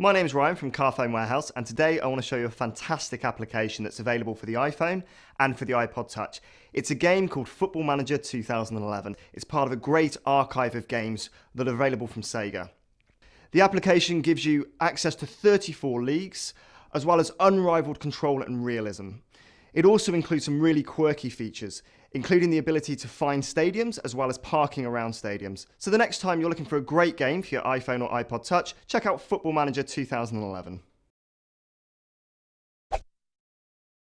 My name's Ryan from Carphone Warehouse, and today I want to show you a fantastic application that's available for the iPhone and for the iPod Touch. It's a game called Football Manager 2011. It's part of a great archive of games that are available from Sega. The application gives you access to 34 leagues, as well as unrivaled control and realism. It also includes some really quirky features, including the ability to find stadiums as well as parking around stadiums. So the next time you're looking for a great game for your iPhone or iPod Touch, check out Football Manager 2011.